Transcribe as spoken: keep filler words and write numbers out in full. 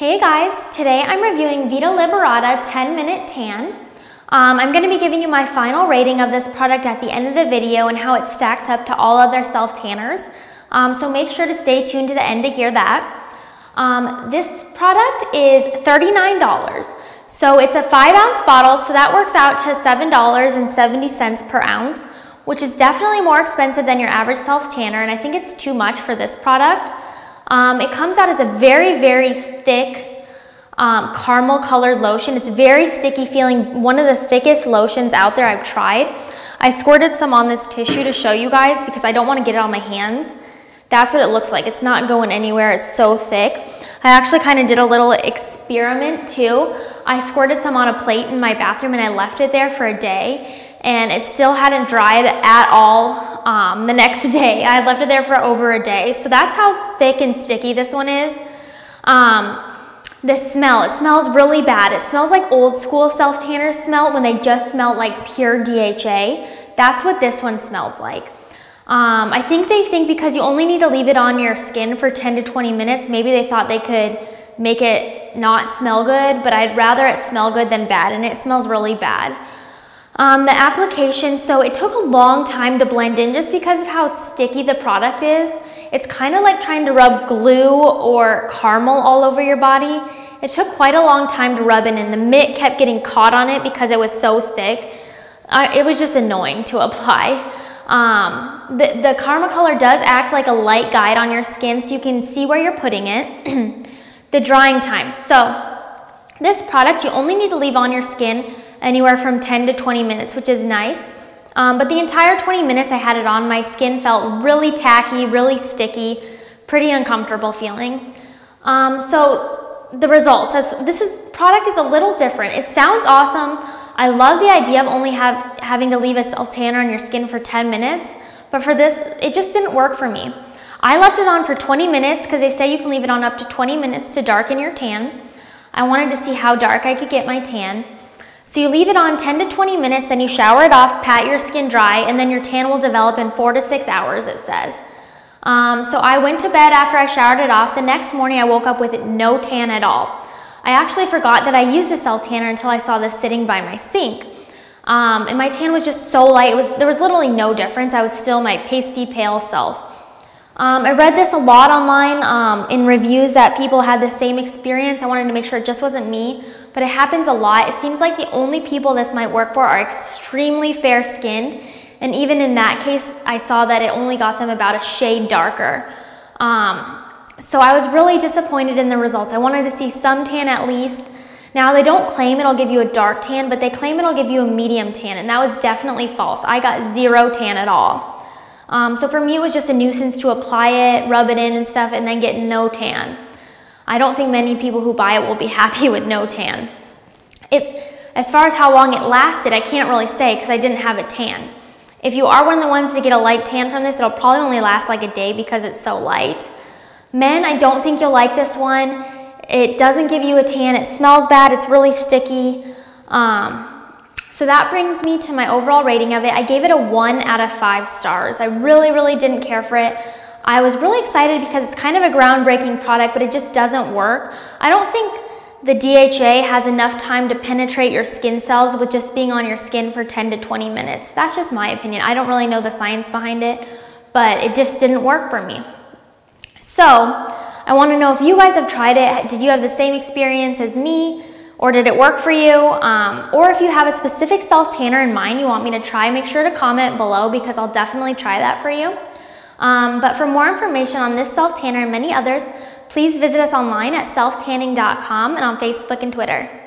Hey guys, today I'm reviewing Vita Liberata ten minute Tan. Um, I'm going to be giving you my final rating of this product at the end of the video and how it stacks up to all other self-tanners. Um, so make sure to stay tuned to the end to hear that. Um, this product is thirty-nine dollars. So it's a five ounce bottle, so that works out to seven dollars and seventy cents per ounce, which is definitely more expensive than your average self-tanner, and I think it's too much for this product. Um, it comes out as a very, very thick um, caramel colored lotion. It's very sticky feeling, one of the thickest lotions out there I've tried. I squirted some on this tissue to show you guys because I don't want to get it on my hands. That's what it looks like. It's not going anywhere. It's so thick. I actually kind of did a little experiment too. I squirted some on a plate in my bathroom and I left it there for a day, and it still hadn't dried at all um, the next day. I left it there for over a day. So that's how thick and sticky this one is. Um, the smell, it smells really bad. It smells like old school self-tanners smell when they just smell like pure D H A. That's what this one smells like. Um, I think they think because you only need to leave it on your skin for ten to twenty minutes, maybe they thought they could make it not smell good, but I'd rather it smell good than bad, and it smells really bad. Um, the application, so it took a long time to blend in just because of how sticky the product is. It's kind of like trying to rub glue or caramel all over your body. It took quite a long time to rub in, and the mitt kept getting caught on it because it was so thick. Uh, it was just annoying to apply. Um, the, the caramel color does act like a light guide on your skin, so you can see where you're putting it. The drying time. So this product, you only need to leave on your skin anywhere from ten to twenty minutes, which is nice. Um, but the entire twenty minutes I had it on, my skin felt really tacky, really sticky, pretty uncomfortable feeling. Um, so the results, this is, product is a little different. It sounds awesome. I love the idea of only have, having to leave a self-tanner on your skin for ten minutes, but for this, it just didn't work for me. I left it on for twenty minutes because they say you can leave it on up to twenty minutes to darken your tan. I wanted to see how dark I could get my tan. So you leave it on ten to twenty minutes, then you shower it off, pat your skin dry, and then your tan will develop in four to six hours, it says. Um, so I went to bed after I showered it off. The next morning I woke up with no tan at all. I actually forgot that I used a self-tanner until I saw this sitting by my sink. Um, and my tan was just so light, it was, there was literally no difference. I was still my pasty, pale self. Um, I read this a lot online um, in reviews that people had the same experience. I wanted to make sure it just wasn't me. But it happens a lot. It seems like the only people this might work for are extremely fair-skinned, and even in that case, I saw that it only got them about a shade darker. Um, so I was really disappointed in the results. I wanted to see some tan at least. Now, they don't claim it'll give you a dark tan, but they claim it'll give you a medium tan, and that was definitely false. I got zero tan at all. Um, so for me, it was just a nuisance to apply it, rub it in and stuff, and then get no tan. I don't think many people who buy it will be happy with no tan. It, as far as how long it lasted, I can't really say because I didn't have a tan. If you are one of the ones to get a light tan from this, it'll probably only last like a day because it's so light. Men, I don't think you'll like this one. It doesn't give you a tan. It smells bad. It's really sticky. Um, so that brings me to my overall rating of it. I gave it a one out of five stars. I really, really didn't care for it. I was really excited because it's kind of a groundbreaking product, but it just doesn't work. I don't think the D H A has enough time to penetrate your skin cells with just being on your skin for ten to twenty minutes. That's just my opinion. I don't really know the science behind it, but it just didn't work for me. So I want to know if you guys have tried it. Did you have the same experience as me, or did it work for you? Um, or if you have a specific self-tanner in mind you want me to try, make sure to comment below because I'll definitely try that for you. Um, but for more information on this self-tanner and many others, please visit us online at self tanning dot com and on Facebook and Twitter.